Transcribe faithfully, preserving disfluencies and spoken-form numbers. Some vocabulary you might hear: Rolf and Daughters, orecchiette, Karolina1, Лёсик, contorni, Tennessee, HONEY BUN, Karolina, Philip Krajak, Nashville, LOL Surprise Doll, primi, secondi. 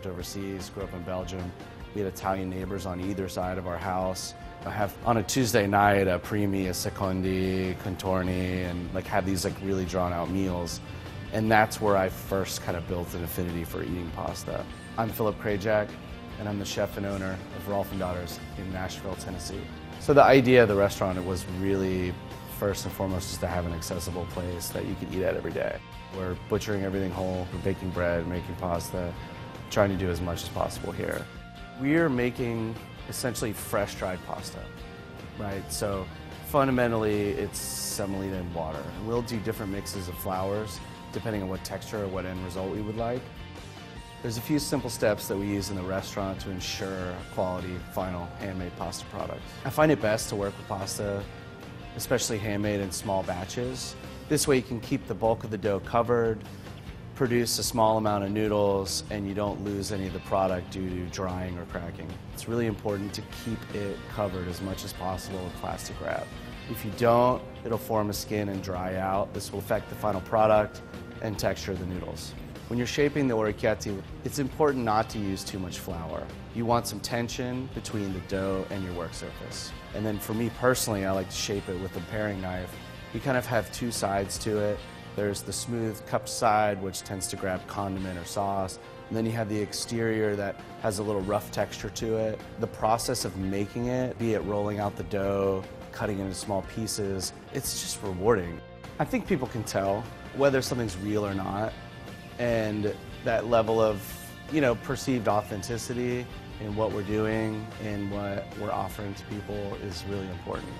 worked overseas, grew up in Belgium. We had Italian neighbors on either side of our house. I have, on a Tuesday night, a primi, a secondi, contorni, and like had these like really drawn out meals. And that's where I first kind of built an affinity for eating pasta. I'm Philip Krajak, and I'm the chef and owner of Rolf and Daughters in Nashville, Tennessee. So the idea of the restaurant, it was really first and foremost just to have an accessible place that you could eat at every day. We're butchering everything whole, we're baking bread, making pasta, trying to do as much as possible here. We're making essentially fresh dried pasta, right? So fundamentally it's semolina and water. We'll do different mixes of flours depending on what texture or what end result we would like. There's a few simple steps that we use in the restaurant to ensure quality, final, handmade pasta product. I find it best to work with pasta, especially handmade in small batches. This way you can keep the bulk of the dough covered, produce a small amount of noodles, and you don't lose any of the product due to drying or cracking. It's really important to keep it covered as much as possible with plastic wrap. If you don't, it'll form a skin and dry out. This will affect the final product and texture of the noodles. When you're shaping the orecchiette, it's important not to use too much flour. You want some tension between the dough and your work surface. And then for me personally, I like to shape it with a paring knife. You kind of have two sides to it. There's the smooth cupped side, which tends to grab condiment or sauce. And then you have the exterior that has a little rough texture to it. The process of making it, be it rolling out the dough, cutting it into small pieces, it's just rewarding. I think people can tell whether something's real or not, and that level of, you know, perceived authenticity in what we're doing and what we're offering to people is really important.